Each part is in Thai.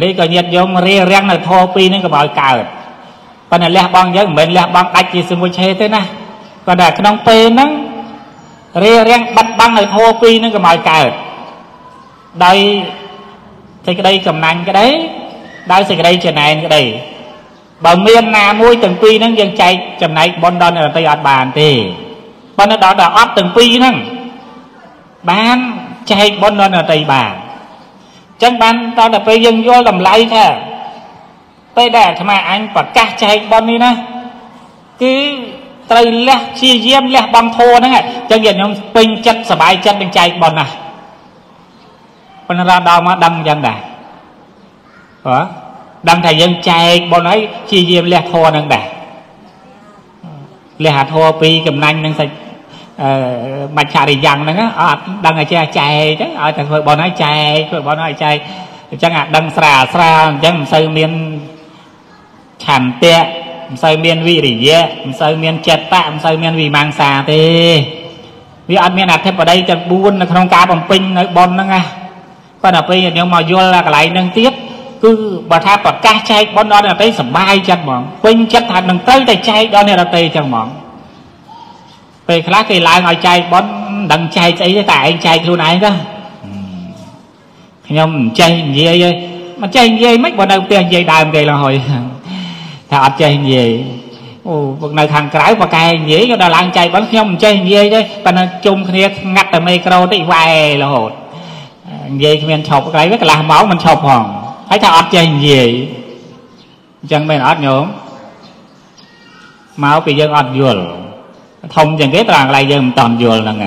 นี้ก็เนียดยมเรียเรียงน่ะโทรปีนึงก็บ่อยเกิดปนแหละบางเยอะเหมือนแหละบางอัดจีสมุเชเท่านะก็ได้ขนมปีนึงเรียเรียงบัดบังน่ะโทรปีนึงก็บ่อยเกิดได้สิ่งใดกำนันก็ได้ได้สิ่งใดจะไหนก็ได้บางเมียนนามุ้ยตึงปีนึงยังใจจำไหนบนดอนอะไรไปอัดบานตีปนดอนดออัดตึงปีนึงบ้านใจบนดอนอะไรบานจังบันตอนเด็กไปยังย้อนลำไรแค่ไปได้ทำไมอันปากกาใจบนนี้นะคือไตรเละชี้เยี่ยมเละบางโทนั่นไงจังเย็นยงเป็นจัดสบายจัดเป็นใจบนนะปนราดาวมาดังยังไงเหรอดังแต่ยังใจบนไอ้ชี้เยี่ยมเละโทนั่นไงเละโทปีกับนันนั่นใส่มันชาดิยังนะดังไอ้ใจใจแต่เคยบอลน้อยใจเคยบอลน้อยใจจังอ่ะดังสระสระจังใส่เมียนฉันเตะใส่เมียนวิริยะใส่เมียนเจตตะใส่เมียนวิมังสาเตวิอันเมียนอัดเทปไปได้จะบุญในโครงการบอลปิงในบอลนั่งไงก็หน้าไปเดี๋ยวมาโยนอะไรนั่งเทียบคือบาทาปัดกาใจบอลนอนอะไรสบายจังหม่องปิงจัดถัดนั่งเตะแต่ใจตอนนี้เราเตะจังหม่องไปคลาสไปลายหอยใจบอนดังใจใจแต่ใจคือไหนก็ยมใจเย่เย่มันใจเย่ไม่บนเอาเตียงเย่ได้เกยละหอยถ้าอัดใจเย่โอ้บนในทางไกลปากไกลเย่ก็ได้ล้างใจบอนยมใจเย่เย่ปนจุ่มเนี้ยงัดแต่ไม่กระโดดตีไวละหดเย่เมียนชอบไกลก็ละหม้อมันชอบห่องให้ถ้าอัดใจเย่จังไม่อัดโยมหม้อไปยังอัดโยลทำอย่างนี้ต่างอะไรเยอะมันตอนโยนละไง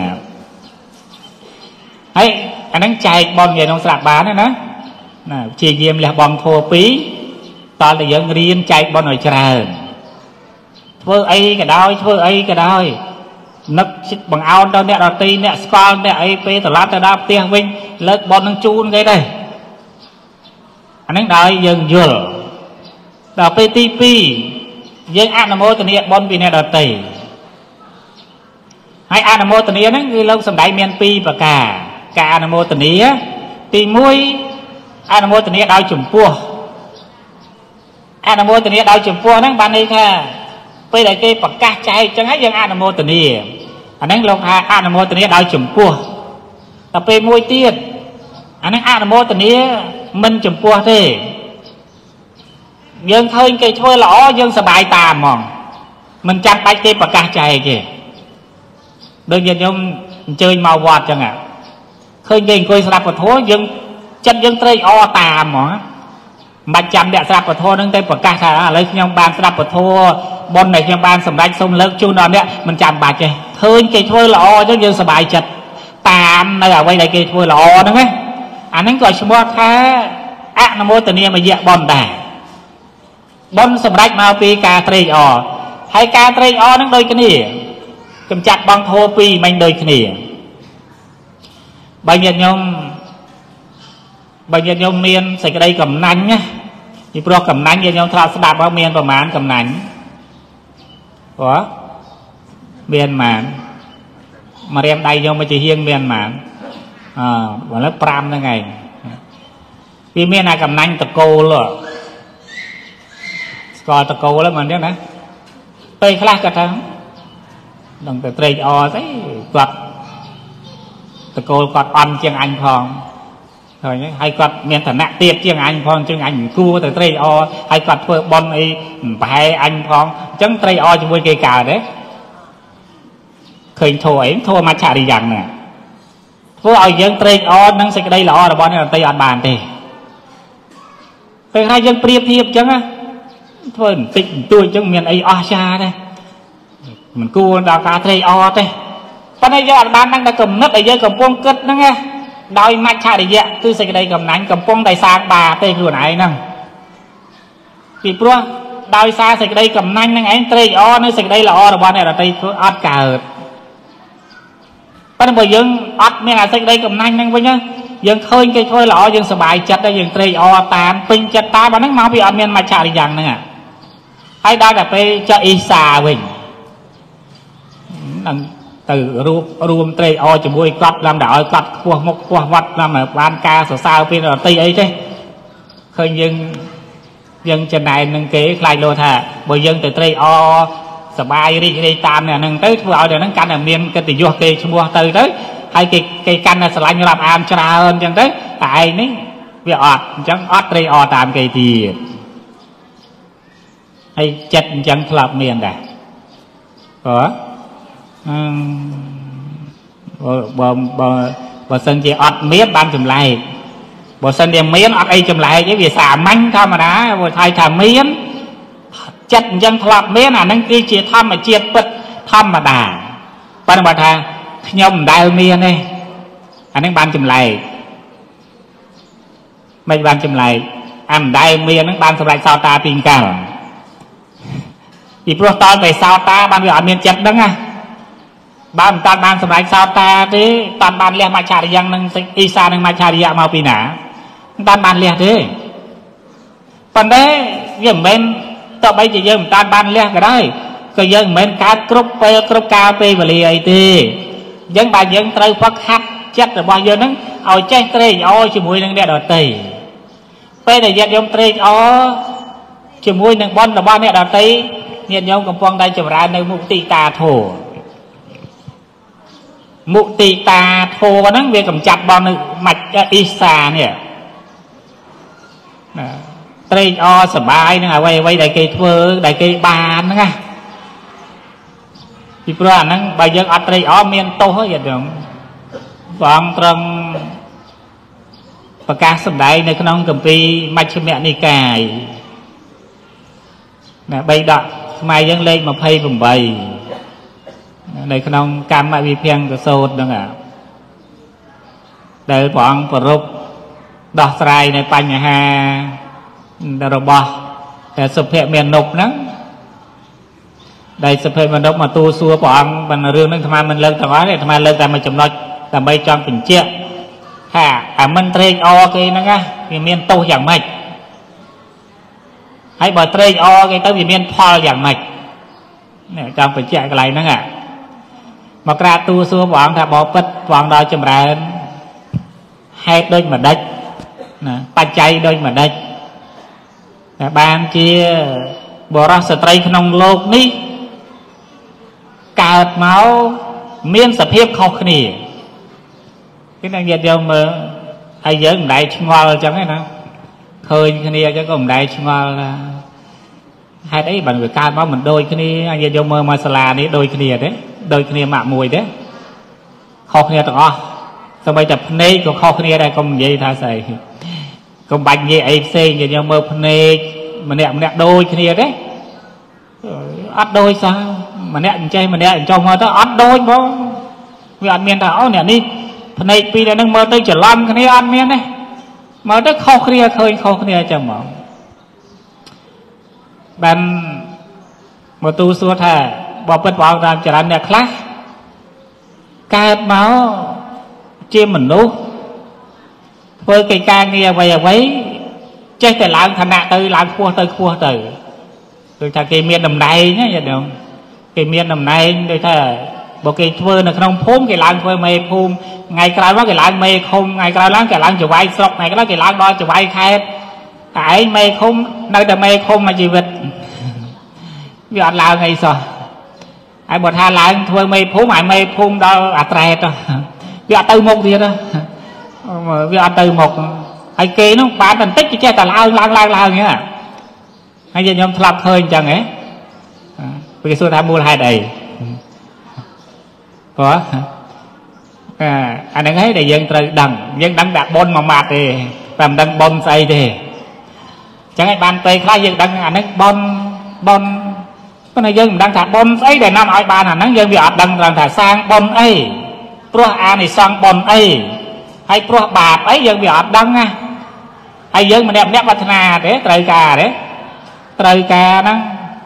ไอ้อันนั้นใจบอลใหญ่น้องสลักบ้านนะนะชีเยี่ยมแหละบอลโคปีตอนเยอะเรียนใจบอลหน่อยเจริญเพื่อไอ้ก็ได้เพื่อไอ้ก็ได้นักชิดบังเอาตอนเนี้ยเราตีเนี้ยสกอตเนี้ยไอ้ไปตลาดตลาดเตียงวิ่งเลิกบอลนั่งจูนไงได้อันนั้นได้เยอะเยอะเราไปตีปีเยอะอ่านน้ำมันตัวเนี้ยบอลปีเนี้ยเราตีให้อานโมตเนียนั่นคือเราสมัยเมียนปีปากกาการอานโมตเนียตีมุ้ยอานโมตเนียดาวจุ่มพัวอานโมตเนียดาวจุ่มพัวนั่งบ้านนี้ค่ะไปได้เก็บปากกาใจจังไงยังอานโมตเนียอันนั้นเราหาอานโมตเนียดาวจุ่มพัวแต่ไปมุ้ยเตี้ยอันนั้นอานโมตเนียมันจุ่มพัวที่ยังเคยเก็บช่วยหล่อยังสบายตามองมันจับไปเก็บปากกาใจเก็บโดยยังเจอมาวอดจังอ่ะเคยเก่งเคยสลับกระโถยังจันยังเตยอตามหมอมาจำเด็กสลับกระโถนั่งเตยปากกาขาอะไรยังบานสลับกระโถบนไหนยังบานสำลักสมเลิกจูนอนเนี่ยมันจำบาดใจเคยเก่งช่วยหล่อจังยังสบายจัดตามในเอาไว้ไหนเก่งช่วยหล่อนั่นไหมอันนั้นก็ชั่วแค่อะนโมตเนียมาเยอะบอลแต่บอลสำลักมาปีกาเตยอให้กาเตยอนั่งโดยกันนี่กำจัดบางโทปีมันโดยขณีบางเย็นยมเมียนใส่กระไดกับนันเนี่ยมีโปรกับนันเย็นยมทาสดาบางเมียนประมาณกับนันหรอเมียนหมานมาเรียมใดยมมาจะเฮียงเมียนหมานวันละปรามยังไงพี่เมียนกับนันตะโกลหรอสกอตะโกแล้วมันเนี่ยนะไปคลาสกระทั่งดังแต่เตยออใช่กอดตะโกกอดอันเชียงอันพองเท่านี้ให้กอดเมียนฐานะเตี้ยเชียงอันพองเชียงอันกู้แต่เตยออให้กอดเพื่อบอลไอ้ไปอันพองจังเตยออจะมวยเกยกาเด้เคยโทรมาฉาดีอย่างเนี่ยเพื่อเอายังเตยออนั่งใส่กระไดหล่อแต่บอลเนี่ยเตยออบานเตยเป็นใครยังเปรียบเทียบจังอะเพื่อนติดตัวจังเมียนไอ้ออชาเด้มันกู้ดาวตาเทยออเต้ปนยอดบ้านนั่งตะกมนัดไอ้เยอะกับป้องกึศนั่งไงดอยมัดชาดิเยอะคือใส่กระไดกับนั้นกับป้องไดซาบาเต้คือไหนนั่งปีพรัวดอยซาใส่กระไดกับนั้นนั่งไอ้เทยออนั่งใส่กระไดละออระบาดเนี่ยเราเตยอัดเกิดปนบ่ยังอัดเนี่ยใส่กระไดกับนั้นนั่งไปเนาะยังเคยช่วยละออยังสบายจัดได้ยังเทยออตามปิงจัดตาบ้านนั่งมาพี่อัดเมียนมัดชาดิยังนั่งอ่ะให้ได้แบบไปเจ้าอีสาเวงtừ rùm tây o chấm bôi cắt làm đảo cắt quạt mộc quạt vật làm ở ban ca sờ sao pin là tây ấy chứ เคยยังจะไหนหนึ่งเก๋คลายโลธาบอยยังแต่เตยอสบายรีดตามเนี่ยหนึ่งเต้ยทุกเอาเดี๋ยวนั่งกันเมียนกันติดยัวเตยชั่วเตยเต้ยไอ้เก๋กันน่ะสลายอยู่ลำอามชราอันยังเต้ยแต่ไอ้นี่เวียอดจังอดเตยอตามเก๋ทีไอ้เจ็ดยังคลับเมียนได้ก็บ่เส้นจะอดเมียนบางจุดไรบ่เส้นเดียมเมียนอดไอ้จุดไรไอ้เวียสามันทำมานะบ่ไทยทำเมียนเจ็ดยังคลับเมียนอ่ะนั่นคือเจี๊ยทำมาเจี๊ยปิดทำมาด่าปนบัตรทางยมได้เมียนเลยอันนั้นบางจุดไรไม่บางจุดไรอันได้เมียนนั่นบางจุดไรซาตาปิงกังอีพวกตอนไปซาตาบางเวลาเมียนเจ็ดดังไงบางตอนบางสมัยซาตาที่ตอนบางเลี้ยงมาชาดิยังหนึ่งอีสานหนึ่งมาชาดิยามาปีหนาตอนบางเลี้ยงที่ตอนนี้ยังเหม็นต่อไปจะยังตอนบางเลี้ยงก็ได้ก็ยังเหม็นการกรุบไปกรุบกาไปมาเลยไอ้ที่ยังบางยังเตยฟักฮักเจ็ดแต่บางยังนั้นเอาเจ็ดเตยเอาชิมวยนึงเด็ดเอาเตยไปแต่ยังยังเตยเอาชิมวยนึงบอลแต่บางเนี่ยเอาเตยเนี่ยยงกับปองได้จำราในมุติตาโถมุติตาโถนั่งเวียกับจับบอลในมัดอิสาเนี่ยเตยอสบายนะไว้ไว้ได้เกยเฟือได้เกยบานนะไงที่เพื่อนนั่งใบยังอัดเตยอเมียนโตเยอะเดี๋ยววางตรงประกาศสมัยในขนมกัมพีมัชเมนิกายใบดอกมายังเล่ยมาเพย์ผมใบในขนมกรรมวิเพียงก็โซดดังอ่ะได้ปองปรุบดอกสลายในปัญหาดาบแต่สเปเมียนนกนั้นได้สเปมันนกมาตูซัวปองมันเรื่องนั้นทำไมมันเลิกแต่ว่าเนี่ยทำไมเลิกแต่มาจำนวนแต่ใบจอมเป็นเจี๊ยบฮะมันเตยอเกยนั่งอ่ะเมียนโตอย่างไม่ให้บอเตยอไงต้องมีเมียนพออย่างไหนเนี่ยจำไปแจกอะไรนั่งอ่ะมากราตูซัวหวังถ้าบอปัดหวังดอยจำแรงให้โดยมาได้นะปัจจัยโดยมาได้แต่บางทีบอรักสเตยขนมโลกนี้เกิดเมาเมียนสเพียบเขาขณีที่นั่งเย็นเดียวมือไอ้เยอะไหนชิงวอลจังไงนะเคยคนนี้จะก็ได้ชิมว่าให้ได้บันทึกการว่ามันโดยคนนี้อันยมมาสลานี้โดยคนนี้เด้โดยคนนี้มากมวยเด้ข้อคนนี้ต่อสมัยแต่พเนกข้อคนนี้ได้ก็มันเยอะท่าใส่ก็บันเยไอเซยยมพเนกมันเนี่ยโดยคนนี้เด้อัดโดยซะมันเนี่ยใจมาต้องอัดโดยบ่เวียนเมียนแต่เอาเนี่ยนี่พเนกปีเดียวนึงมาต้องจะล้ำคนนี้อัดเมียนเนี่ยมาได้ข้อเคลียร์เคยข้อเคลียร์จะหมองบันมาตูสัวแทบอเปิดวางตามจรันเนี่ยคลาสการเมาเจียมเหมือนนู้เพื่อไก่กางเนี่ยไว้เจ๊แต่ล้างขณะเตยล้างขั้วเตยโดยถ้าเกมีนำในเนี่ยอย่างเดียวเกมีนำในโดยถ้าบอกเกย์เวอร์เนี่ยขนมพุ่มเกย์ล้างเวอร์ไม่พุ่มไงกลายว่าเกย์ล้างไม่คมไงกลายล้างเกย์ล้างจะไว้สลบไงก็แล้วเกย์ล้างน้อยจะไว้แค่แต่ไม่คมในแต่ไม่คมมาชีวิตวิอัดลาวไงสอไอ้บทฮาล้างเวอร์ไม่พุ่มไอ้ไม่พุ่มเราอัดแรงต่อวิอัดเตยหมกเดียวนะวิอัดเตยหมกไอ้เกย์น้องป่านมันติ๊กจะแต่ล้างเงี้ยไอ้ยังยอมทลับเคยจังไงไปกินสุดท้ายมูลไฮได้ก็อันนั้นให้แต่ยังดังแบบบนมามาเลยแบบดังบนใส่เลยจังไอ้บานเตยคล้ายยังดังอันนั้นบนก็ในยังดังถ่ายบนไอ้แต่น้ำอ้อยบานอันนั้นยังมีอัดดังถ่ายสร้างบนไอ้พวกอันนี้สร้างบนไอ้ให้พวกบาปไอ้ยังมีอัดดังไงไอ้ยังมันแบบเนี้ยวัฒนาเด้เตยกาเด้เตยกานะ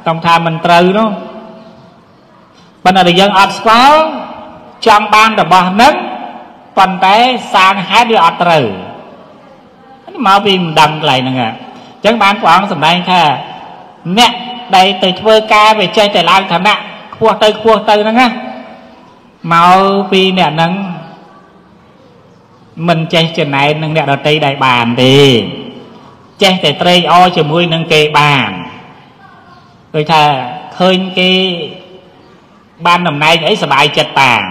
ต้องทำมันเตยเนาะบรรดาเด็กยังอัดสกาวจังบานแต่บ่นั้นปันแต่สางหายด้วยอัตรามาวิมดังไกลนั่งอ่ะจังบานกว้างสมัยค่ะเนี่ยได้เตยเวอร์กาไปใจแต่ล้างฐานะขั้วเตยนั่งอ่ะมาวิมเนี่ยนั่งมันใจจะไหนนั่งเนี่ยเราเตยได้บานดี แจ้งแต่เตยอ้อยจะมวยนังเกบานโดยถ้าเคยเกบานหนุ่มนายให้สบายจัดต่าง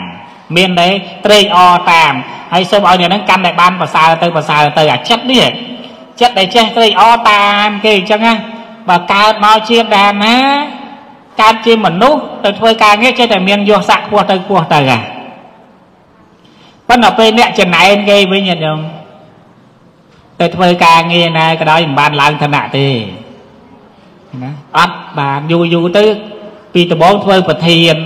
เมียนได้เตยอ้อตามให้ส้มอ้อยเนี่ยนั่งกันในบ้านภาษาเตยอ่ะชัดเนี่ยชัดได้แจ้งเตยอ้อตามเกจังไงบ่าวการมาเชียงแดนนะการเชียงเหมือนนู้แต่ทวยการเงี้ยแค่แต่เมียนโยสักขวดเตยอ่ะปัญหาเป็นเนี่ยจะไหนเกย์ไม่เงี้ยยังแต่ทวยการเงี้ยนายก็ได้บ้านล้างถนัดดีนะอัดบ้านอยู่ๆตื้อปีตะบองทวยปะเทียน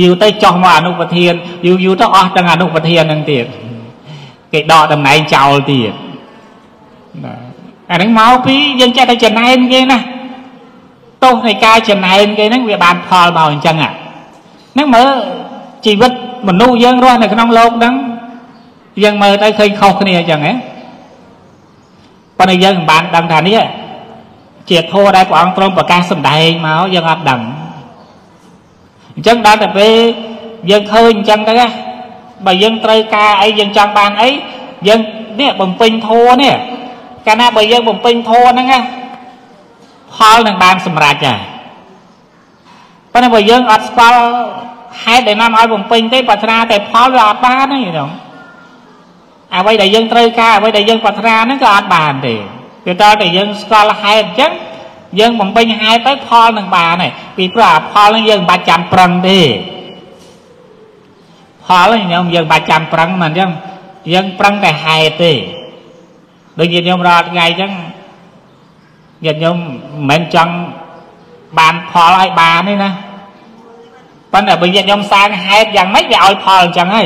อยู่ๆตื้อจองว่านุปะเทียนอยู่ๆตื้ออัดต่างหากนุปะเทียนนั่นเดียดเกย์ดอดำไหนเจ้าเดียดอันนั้นเมาพี่ยังจะได้จะไหนเงี้ยนะโต๊ะในกายจะไหนเงี้ยนั่งเวียบานพอเบาจังอ่ะนั่งเมื่อชีวิตมันนู่ยังร้อนในขนมโลกนั้นยังมาได้เคยเข้าคนนี้อย่างไงตอนนี้ยังบานดังฐานนี้เจียโทได้กว่าตรงประกาศสมได้มาอย่างอับดังจังได้แต่ไปยังเคยจังได้บ่ยังเตยกาไอ้ยังจังบานไอ้ยังเนี่ยบ่มปิงโทเนี่ยการน่าบ่ยังบ่มปิงโทนั่งไงพอหนึ่งบานสมราชตอนนี้บ่ยังอัดสปาให้แต่น้ำอ้อยผมปิงได้ปัตนาแต่พอหลอดบ้านนี่เนาะเอาไว้แต่ยังเตยกาเอาไว้แต่ยังปัตนานั่นก็อัดบานเดียวเดี๋ยวตอนแต่ยังสกอลไฮจังยังผมปิงไฮไปพอหนึ่งบานนี่ปีปราบพอแล้วยังบาดจำปรังเดียวพอแล้วเนี่ยยังบาดจำปรังมันยังปรังแต่ไฮเดียวโดยยังรอดไงจังยังเหมือนจังบานพอไล่บานนี่นะตอนนี้ไปเยี่ยมยมสางหายอย่างไม่ได้เอาพอจังไง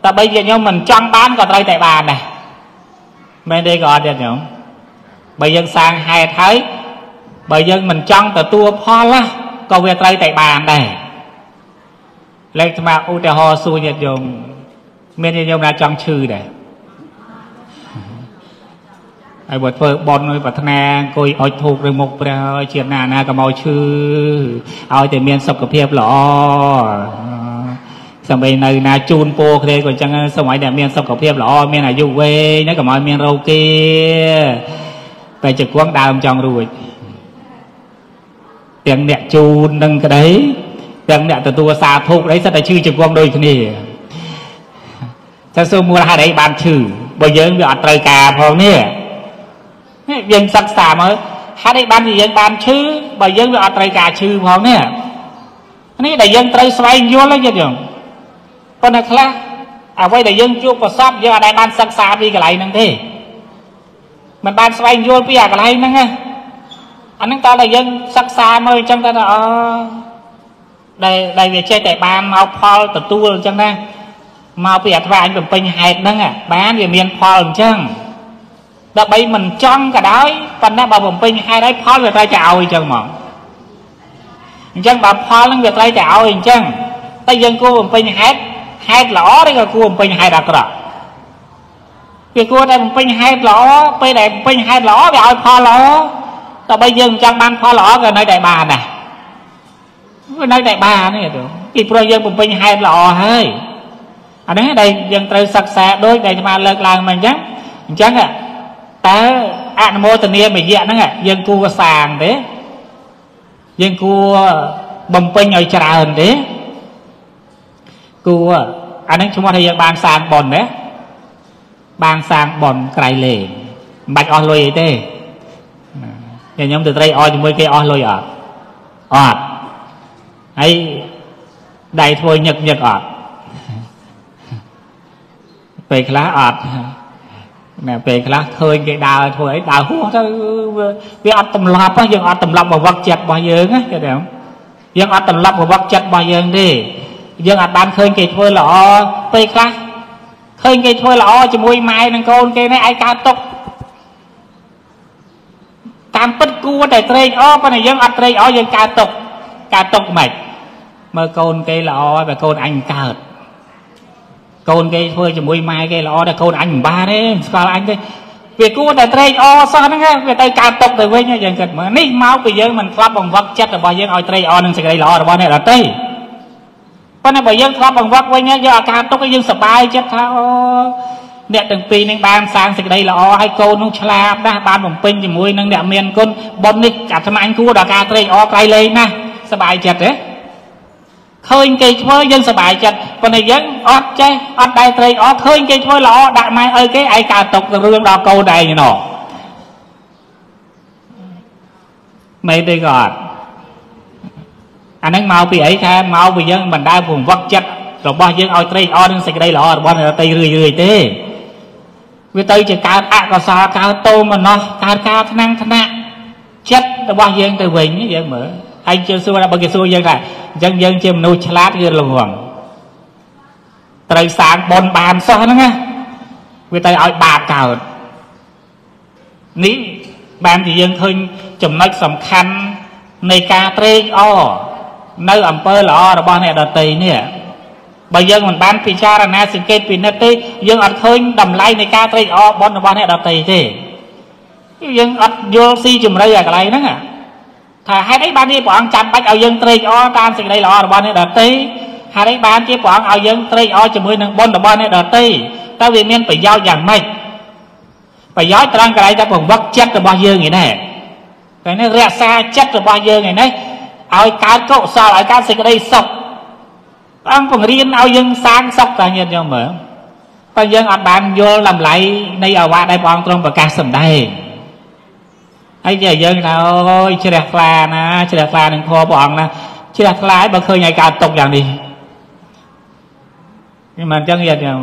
แต่ไปเยี่ยมยมมันจ้องบ้านก็ไตรแต่บ้านนะไม่ได้ก่อนเดียวหนุ่มไปยังสางหายไทยไปยังมันจ้องแต่ตัวพอละก็เวไตรแต่บ้านได้เลยจะมาอุตหอสูเยี่ยมยมเมื่อเยี่ยมยมน่าจ้องชื่อได้ไอ้บทเฟอร์บอลปัทนาโกยเอาถูกเรื่องมกเปล่าเชียนานากระเมาชื่อเอาแต่เมียนศพกระเพียบหรอสมัยในนาจูนโปเคยก่อนจังสมัยเด็กเมียนศพกระเพียบหรอเมียนอายุเว้ยนักกระเมาเมียนเราเกี้ยไปจากกวางดาวจองรูดเตียงเด็กจูนนั่งกระไดเตียงเด็กตัวสาถูกไรสัตย์ชื่อจากกวางโดยคนนี้จะสู้มัวหาได้บานชื่อบ่เยิ้งบ่อัดไตรกาพอเนี่ยยังสักษามาถ้าได้บ้านยังบ้านชื่อบ่ยังไปอัตรายกาชื่อพอเนี่ยอันนี้แต่ยังไตรสไลย้อนแล้วยังอย่างตอนนั้นคละเอาไว้แต่ยังจูบก็ซับยังอะไรบ้านสักษาปีกระไรนั่งที่มันบ้านสไลย้อนปีกระไรนั่งไงอันนั้นตอนแต่ยังสักษามาจังตอนนั้นได้เวเชแต่บ้านเอาพอตัดตัวจังนะมาปีอัตรายแบบเป็นไฮนั่งอ่ะบ้านอย่างเมียนพอจังแต่ใบมันจ้องก็ได้ตอนนั้นบ่าวผมเป็นให้ได้พอเลยใจจะเอาอีกจังหมอจังบ่าวพอแล้วเวลาจะเอาอีกจังแต่ยังกูผมเป็นให้หล่อได้ก็กูผมเป็นให้ดักระเกี่ยวกูได้ผมเป็นให้หล่อไปได้เป็นให้หล่อไปเอาพอหล่อแต่ใบยังจังบ้านพอหล่อก็ในแต่บ้านน่ะในแต่บ้านนี่ถูกอีกโปรยังผมเป็นให้หล่อเฮ้ยอันนี้ได้ยังเตยสักแสด้วยได้มาเลิกลางมันจังอ่ะแต่อนุโมทนาไม่เยอะนั่นแหละยังกูสางเด้ยังกูบ่มเป็นไอจราเด้กูอันนั้นชมว่าทายบางสางบ่อนเด้บางสางบ่อนไกลเลยบัดออลอยเด้อย่างยมตัวไตรออยู่เมื่อกี้ออลอยอดไอ้ได้ทวยหยัดอดไปคล้าอดnè về là khơi cái đào thôi đào húa thôi về ăn tầm lạp á dân ăn tầm lạp mà vật chặt bao nhiêu á cái nào dân ăn tầm lạp mà vật chặt bao nhiêu đi dân ăn ban khơi cái thôi lọ về là khơi cái thôi lọ chỉ môi mai đang con cái này ai cá tốc tam bích cua đại tây ó cái này dân ăn tây ó dân cá tốc mày mà con cái lọ và con anh cá con cái thôi cho mui mai cái lo là con anh ba đấy còn anh đấy việc cũ là trai o sao nó nghe về tay cà tộc rồi với nhau dần dần mà nít máu bây giờ mình thoát bằng vắt chết là bao nhiêu oi trai o nên sẽ gây lo là bao này là tây con này bây giờ thoát bằng vắt với nhau do cà tộc cái dân sập bay chết thao เนี่ยตั้งปีนึงบานสางสิได้ละอให้โกนุชลาบนะบานผมเป็นจมูกนึงเนี่ยเมียนก้นบนนี่จัดทำไมคู่ดากาเตยอไกลเลยนะสบายจัดเลยเคยเกยช่วยยังสบายจัดคนในยังอดใจอดได้เตยอเคยเกยช่วยละอได้ไหมเอ้ยเกยไอกาตกเรื่องดอกโกได้เนาะไม่ได้กอดอันนั้นเมาปีไอ้แค่เมาปียังมันได้ผมวักจัดเราบอกยังเอาเตยออนั่นสิได้ละอบอกเราเตยเรื่อยๆเต้วิธีจะการอักษรการโตมันเนาะการกาทนังทนะเช็ดแต่ว่ายังแต่เวงนี่ยังเหมือไอ้เจ้าสัวบางอย่างสัวยังไงยังเจ้าหนูฉลาดเกินหลวงไตรสารบนบานซ้อนนะไงวิธีเอาบาปเก่านี้บาปที่ยังเคยจำนักสำคัญในการเตรียมอ้อในอำเภอหล่อระบอบในดนตรีเนี่ยบางอย่างมันบ้านพิจารณาสิ่งเกิดปีนัดตียังอัดเคยดำไล่ในการเตยออบอลบอลเนี่ยดำตีที่ยังอัดโยซีจุ่มอะไรอย่างไรนั่นอ่ะถ้าให้ได้บ้านที่ปองจันไปเอายังเตยออตามสิ่งใดหล่อบอลเนี่ยดำตีหาได้บ้านที่ปองเอายังเตยออจมูกหนึ่งบอลบอลเนี่ยดำตีแต่เวียนเมียนไปย้อยอย่างไม่ไปย้อยตรังอะไรแต่ผมวักเจ็ดกับบอลเยอะไงเนี่ยแต่เนี่ยเรียกซาเจ็ดกับบอลเยอะไงเนี่ยเอาการโกศลเอาการสิ่งใดศกอังกฤษเรียนเอายังสร้างสักแต่ยังยังเหมือนแต่ยังอัดบานโยลำไหลในอาวาได้ปองตรงประกาศสำได้ไอ้เจ้ายังเราเฉลี่ยคลานะเฉลี่ยคลาหนึ่งพอปองนะเฉลี่ยคลาบางเคยไงการตกอย่างนี้มันจังยังอย่าง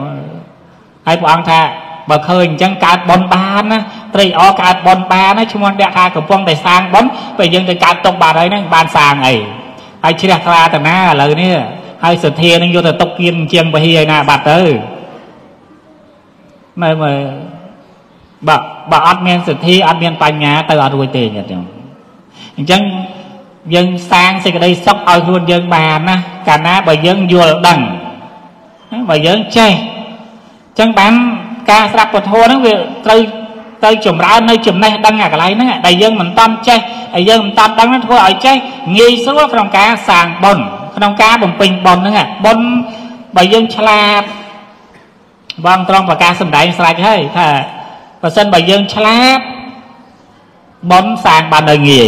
ไอ้ปองท่าบางเคยจังการบอลบานนะตรีออกการบอลบานนะชุมวันเดียร์กับพวงแต่สร้างบอลไปยังแต่การตกบาดอะไรนั่งบานสร้างไอ้เฉลี่ยคลาแต่หน้าเลยเนี่ยไอ้สุดเทียนยังอยู่แต่ตกกินเจียงไปเฮียนะบาดเตอร์ไม่บะอัดเมียนสุดที่อัดเมียนปัญญาเตอร์รวยเตยอย่างเดียวยังสร้างสิ่งใดซอกเอารวนยังบานนะการน้าบ่ยังยัวดังบ่ยังเช่จังปั้นการสับปะโทนั่นคือเตยจุ่มร้านในจุ่มในดังอะไรนั่นไอ้ยังมันตั้มเช่ไอ้ยังตั้มดังนั่นทั่วไอ้เช่งี้ซัวของการสร้างบนขนมกาผมเป็นบอลนั่นไงบอลใบยื่นฉลาดวางตรองปากกาสมได้สลายใช่ถ้าเปอร์เซ็นต์ใบยื่นฉลาดบอลสางบานเลยงี้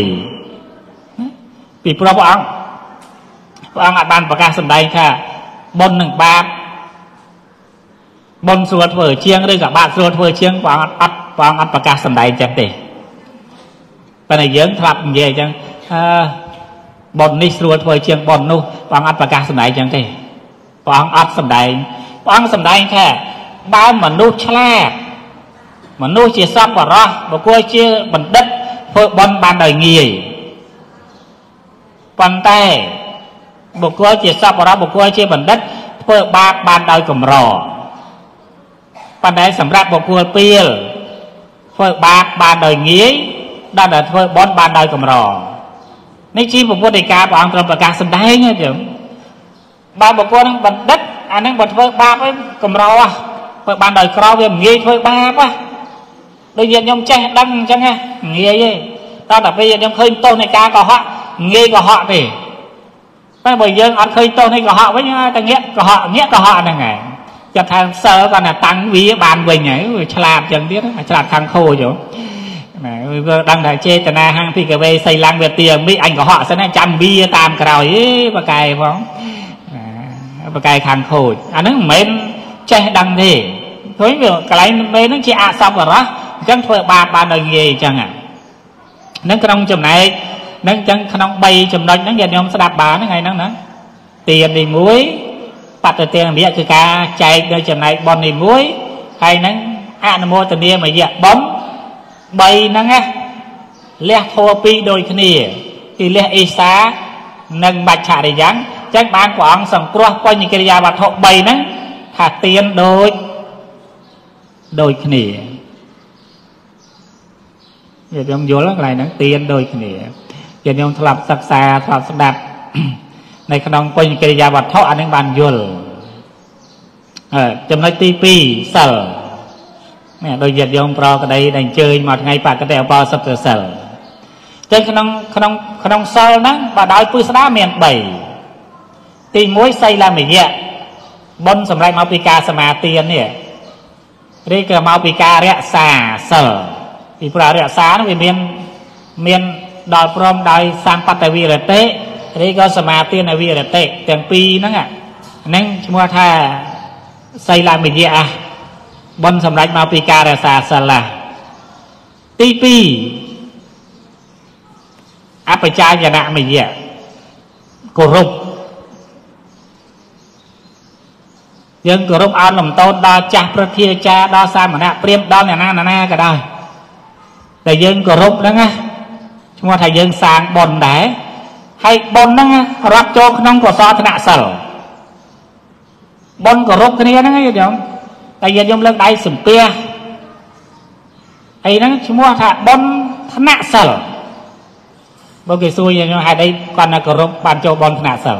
ปีพระพระองค์อัดบานปากกาสมได้ค่ะบอลหนึ่งบาทบอลส่วนเผยเชียงด้วยกับบาทส่วนเผยเชียงวางอัดปากกาสมได้จังเตะไปในยื่นทับเงี้ยจังบอลนี่ส่วนเผยเชียงบอลนู้ปองอัดประกาศสมัยจังที่ปองอัดสมัยแค่บ้านมนุษย์ฉลาดมนุษย์เชี่ยวชาญกว่าเราบางคนเชี่ยวบันทึกเพื่อบอลบานใดเงี้ยปันเต้บางคนเชี่ยวชาญกว่าเราบางคนเชี่ยวบันทึกเพื่อบาบานใดกำรอปันเต้สำหรับบางคนเปียเพื่อบาบานใดเงี้ยด้านใดเพื่อบอลบานใดกำรอในชีพบุคคลในการปองตรงประกาศสำได้เงี้ยเดี๋ยวบางบุคคลนั้นบันทึกอันนั้นบันทึกบาปไว้กำรอเพื่อบ้านใดกรอเวียมเงี้ยเพื่อบาปวะโดยเย็นยมแจ้งดังจังไงเงี้ยยี่ตอนแต่ไปเย็นยมเคยโตในการก่อเหาะเงี้ยก่อเหาะไปไม่บ่อยเย็นอันเคยโตในก่อเหาะไว้ยังแต่เงี้ยก่อเหาะนั่นไงจะทางเซอร์กันน่ะตั้งวีบานไปไงฉลาดอย่างเดียวฉลาดทางโคอยู่ดังแต่เจตนาห้างที่เกวีใส่ลังเวทีมิอันก็เหาะซะนะจำบีตามกระไรประกายฟ้องประกายคางโคดอันนั้นเหม็นเจดังที่เฮ้ยกระไรเหม็นนั่งเจอาซับกันละจังเถอะบานอะไรเงี้ยจังอ่ะนั่งขนมจำไหนนั่งจังขนมใบจำนวนนั่งเย็นยมสลับบานนั่งไงนั่งนะเตียนในมุ้ยปัดเตียนเบี้ยคือกาใจโดยจำไหนบอลในมุ้ยใครนั่งอาโมตันเดียมาเยอะบ้องใบนั่งไงเลี้ยโทปีโดยขณีที่เลี้ยอีสาหนึ่งบัจฉาริยังแจ้งบางกว่างสังกรวก็ยิงกิริยาบัตรใบนั้นถ้าเตียนโดยขณีอย่าไปมองโยนอะไรนั่งเตียนโดยขณีอย่าไปมองถลับศักษาถลับสดับในขนมก็ยิงกิริยาบัตรอันหนึ่งบานโยนจำเลยตีปีเสร็จเนี่ยโดยเหยียดยงปลอกระไดดังเจยหมดไงปากกระเดาปลอสับเสลเจนขนมเซลนั้นป่าดอยปุสดาเมียนใบตีมวยไซลาเมียบนสำไรมาปิกาสมาเตียนเนี่ย รีกมาปีกาเรียสาเสอปีปลาเรียสานั่นคือเมียนดอยพรมดอยสามปัตตวีระเตะรีก็สมาธิในวีระเตะเตียงปีนั่งอ่ะนั่งชัวท่าไซลามิเดียบนสำหรับมาปีกาเรียสาเสละตีปีอัปจายนะมิเดียกรุบยังกรุบเอาหนุ่มโตดอจักรเทียจ่าดอสามนะเปรียมดอเนี่ยน่าก็ได้แต่ยังกรุบนั่งไงชั่วโมงไทยยังสางบนได้ให้บนนั่งรับโจกน้องกอดซอธนาเสลบนกรุบทีนั่งไงเดี๋ยวแต่ยังยมเลิกได้สุ่มเปียไอ้นั่งชั่วโมงไทยบนธนาเสลบางทีซูยังหายได้ก่อนนะกรุบปานโจบนธนาเสล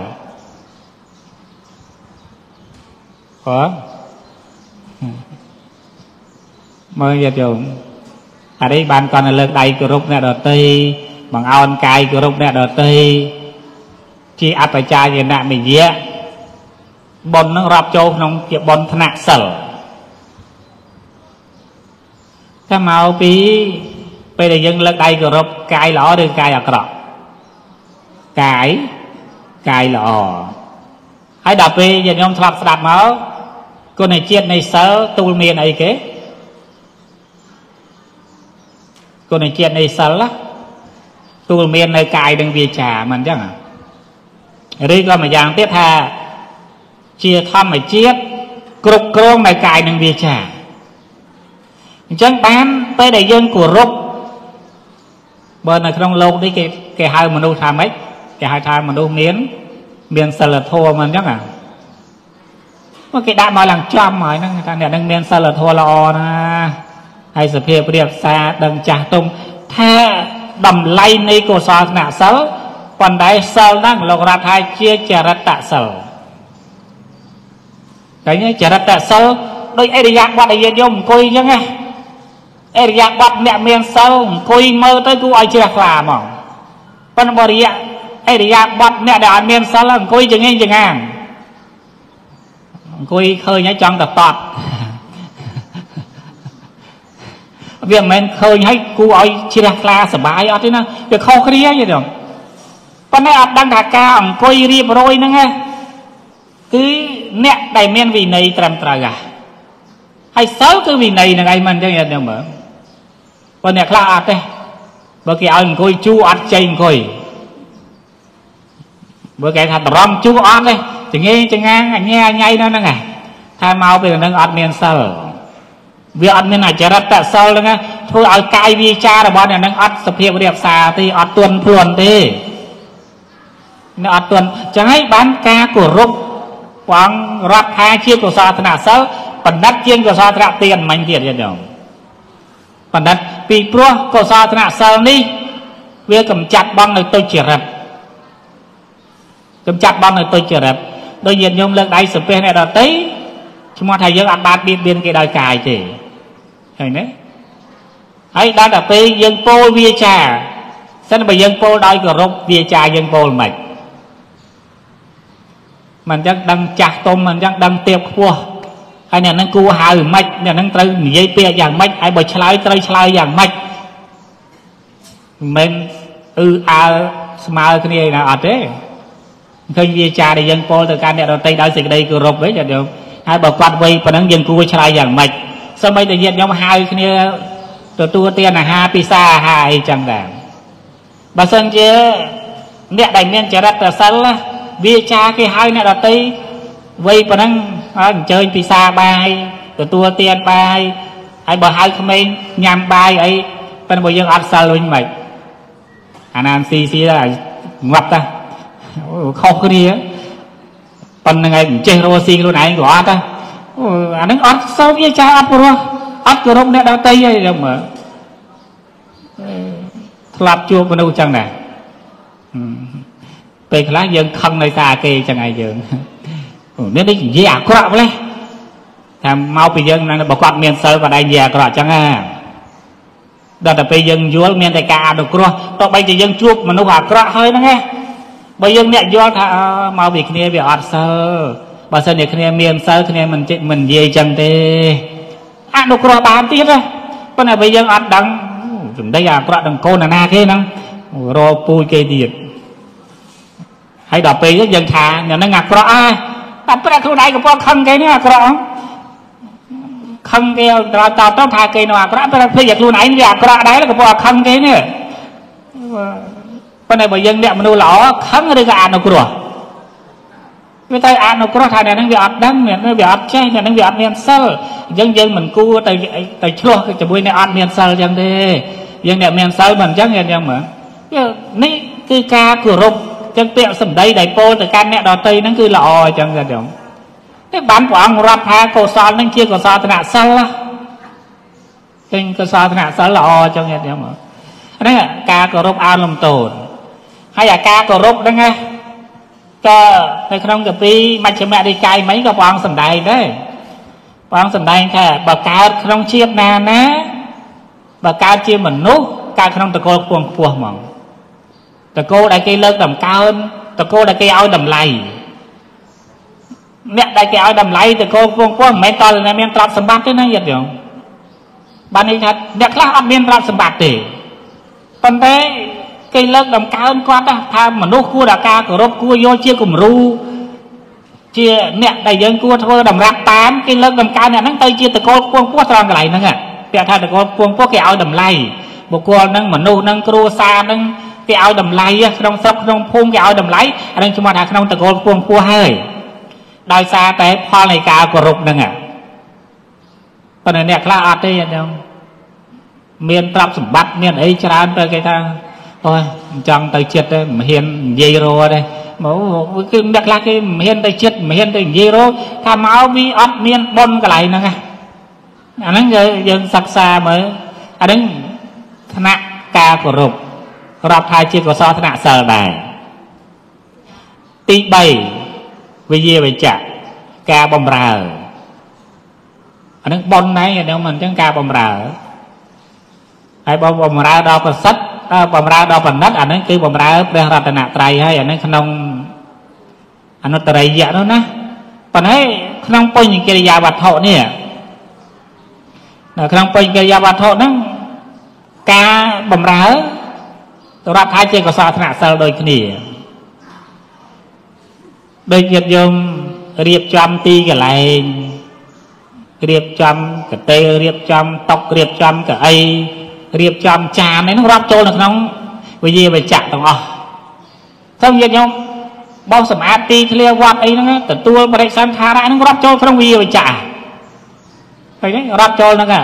เมื่อจะจบอะไรบางคนเลิกได้กรุ๊ปเนี่ยดอตีบางเอากายกรุ๊ปเนี่ยดอตีที่อัปจายเนี่ยนะมีเยอะบนน้องรับโจน้องเก็บบนธนาเสลถ้าเมาปีไปได้ยังเลิกได้กรุ๊ปกายหล่อหรือกายอักรอกายกายหล่อไอ้ดับไปอย่างยมทวัดสลับเมาคนในเชียดในเสือตูเมียนไอ้เก๋คนในเชียดในเสือละตูเมียนในกายดังวิชามันจังหรือก็มาอย่างเตี้ยท่าเชียทำไอ้เชียดกรุบกรองในกายดังวิชาจังปั้นไปได้ยังกุรุบเบอร์ในครองโลกได้แก่หายมนุษย์ทำไหมแก่หายทำมนุษย์เมียนเมียนสลัดโทมันจังอ่ะเมื่อกี้ได้มาหลังจำหมายนั่งการเนี่ยดังเมียนสลัดโทรอนะไอ้สเปียเรียบซาดังจ่าตรงแท้ดำไล่ในโกศลน่ะเสาปันได้เสานั่งหลอกราทายเชี่ยจารตะเสาแต่เนี่ยจารตะเสาโดยไอ้เดียกวัดไอ้เยี่ยมคุยยังไงไอ้เดียกวัดเนี่ยเมียนเสาคุยเมื่อตะกูไอ้เชี่ยกลามองปันบริยะไอ้เดียกบัดเนี่ยเดี๋ยวเมียนสลังคุยจะงี้จะงั้งคุยเคยเนี่ยจังแต่ตัดเวียนเมียนเคยให้กูเอาชีรักลาสบายเอาที่นั่นเดี๋ยวเขาเครียดอย่างเดียวปัญหาอัดดังดักกาองคุยรีบโรยนั่งไงคือเนี่ยได้เมียนวินัยตรำตรายให้เสาคือวินัยนั่งไงมันจะเงี้ยเดี๋ยวเหมือนวันเนี่ยคลาอัดเลยเมื่อกี้เอาคุยจูอัดใจคุยเมื่อแกทำรำจูอัดเลยถึงงี้จะง้างแง่ไงนั่นไงถ้าเมาเป็นเรื่องอัดเมียนเซลเวียอัดเมียนอาจจะรัดแต่เซลเลยนะทุกเอากายวิชาระบาดเนี่ยนั่งอัดสเปียเรียบซาตีอัดตวนพลวนตีนั่งอัดตวนจะให้บ้านกากรุบวางรับท้ายเชี่ยวกับซาธนาเซลปันดัดเชี่ยวกับซาธนาเตียนมันเตียนอย่างเดียวปันดัดปีพรัวกับซาธนาเซลนี่เวียกำจัดบังในตัวเฉียบกำจัดบ้านในตัวเจริญโดยเย็นยมเลิกได้สุดเป็นในดอกตีชั่วโมงไทยยังอัดบาดบีบเบียนกี่ดอยกายจีเห็นไหมไอ้ด้านดอกตียังโปวีชาฉันไปยังโปดอยกรบวีชายังโปใหม่มันจะดังจักตมมันจะดังเตียบขั้วไอ้เนี่ยนั่งกูหาอยู่ไม่เนี่ยนั่งเตยหนีเปียอย่างไม่ไอ้บ่ฉลายเตยฉลายอย่างไม่มันอาสมาร์คนนี้นะอัดเด้เคยวิจารณ์ยังโปตัวการเนี่ยเราตีได้สิ่งใดก็รบไว้เดี๋ยวให้บอกความไวปนังยังกูวิชาอย่างไม่สมัยแต่เย็นยามหายเนี่ยตัวเตี้ยน่ะหาปีซาหายจังแบบบางส่วนเจอเนี่ยได้เมียนจะรักแต่สั้นละวิจารณ์ที่หายเนี่ยเราตีไวปนังเจอปีซาบายตัวเตี้ยบายไอ้บอกหายทำไมยามบายไอ้เป็นบอกยังอัดซาลุนใหม่อันนั้นซีได้งับตาเขาคนนี้ปันยังไงเจโรซีรู้ไหนก็อัดอันนั้นอัดเศร้าวิจารอัดปวดอัดกระรบเนี่ยดาวเตยเดี๋ยวเหมือนทลับจูบมนุษย์จังไหนเป็นคล้ายยังคังในตาเกยจังไงยังเนี่ยได้แย่กระเลยทำเมาไปยังนั่นบอกว่าเมียนเซอร์ว่าได้แย่กระจังไงแต่ไปยังยัวเมียนแต่กาดกรัวต่อไปจะยังจูบมนุษย์กระเฮ้ยนั่นไงบางอย่างเนี่ยย้อนถ้ามาวิคเนียไปอัดเซอร์บางส่วนเนี่ยคเนียเมียนเซอร์คเนียมันเย่จังเตะ อันดูกรอบามที่นะปัญหาไปยังอัดดังถึงได้ยากระดังโกนนาแค่นั้นรอปูเกดีดให้ดับไปยังชาเนี่ยนั่งกระอาตัดไปได้เท่าไหร่ก็พอคังแกเนี่ยกระคังแกเราตาต้องทาแกหน่อยกระไปได้เพื่ออยากรู้ไหนอยากกระได้แล้วก็พอคังแกเนี่ยปัญหาไปยังเนี่ยมันดูหล่อคังเลยก็อันดูกรอไม่ใช่อ่านกรธาเนี่ยนั่งเบียดดังเนี่ยนั่งเบียดใช่เนี่ยนั่งเบียดเนียนเซลยังเหมือนกูแต่ชั่วจะบุยในอ่านเนียนเซลยังได้ยังเนี่ยเนียนเซลเหมือนจังเนี่ยยังเหมือนนี่คือการกลุ่มจังเตี่ยวสมได้ได้โปแต่การเนี่ยดอตีนั่นคือละอจังเดี๋ยวนี่บ้านกว้างรับพาโกศลนั่งเชี่ยวโกศลถนัดเซลเป็นโกศลถนัดเซลละอจังเนี่ยเดี๋ยวเหมือนนั่นแหละการกลุ่มอ่านลมตูนให้อยากการกลุ่มนั่นไงก็ในขนมกะปิมันจะแม่ได้ใจไหมกับวางสันได้เด้วางสันได้แค่ปากกาขนมเชียบนานะปากกาเชียบเหมือนนุ๊กการขนมตะโกนควงควงมองตะโกนได้กี่เลิกดำเก้าตะโกนได้กี่เอาดำไหลเนี่ยได้กี่เอาดำไหลตะโกนควงควงไม่ตอนนั้นเมียนตรับสมบัติได้นะอย่างเดียวบ้านนี้ครับเนี่ยคลาดเมียนตรับสมบัติเต๋อตอนนี้cái lớn đồng cao hơn quá ta tham mà nốt cua đà ca của rốt cua vô chia cùng ru chia nè đầy dân cua thôi đồng rác tám cái lớn đồng cao này nắng tây chia từ cô quân quốc toàn lại nâng à bè thay từ cô quân quốc cái áo đầm lầy một cô nâng mà nô nâng cua xa nâng cái áo đầm lầy trong sóc trong phun cái áo đầm lầy anh chúng mà đã không từ cô quân quốc hơi đòi xa té hoa này cao của rốt nâng à còn này nè là ở đây đâu miền tây sủng bát miền ấy chả ăn tới cái ta thôi chẳng tới chết đấy hiền dây rô đây máu cái đặc là cái hiền tới chết hiền tới dây rô tha máu bị ớt miên bôn cái này nữa nghe anh ấy giờ giờ sặc xa mới anh ấy thằng nặng ca của rụp rập hai chiếc của so thằng nặng sờ bài tị bày về dê về chả ca bom rờ anh ấy bôn này nếu mình chẳng ca bom rờ ai bom rờ đó còn sắtบำราดอกผนัดอันนั้นคือบำราพระรัตนตรัยให้อันนั้นขนมอนุตรัยเยอะแล้วนะตอนนี้ขนมปุญกิริยาวัตถุเนี่ยขนมปุญกิริยาวัตถุนั้นการบำราตัวรับท้ายเจก็สาธนาเซลโดยขณีโดยเกียรติยมเรียบจำตีกับไรเรียบจำกับเตยเรียบจำตกเรียบจำกับไอเรียบจำจานในน้องรับโจรน้องวิเยไปจับตรงอ่ะท่านเย็นยงเบาสมาธิเคลียวัดไอ้นั่นแต่ตัวบริษัทธาระน้องรับโจรท่านวิเยไปจับไปนี่รับโจรนั่นอ่ะ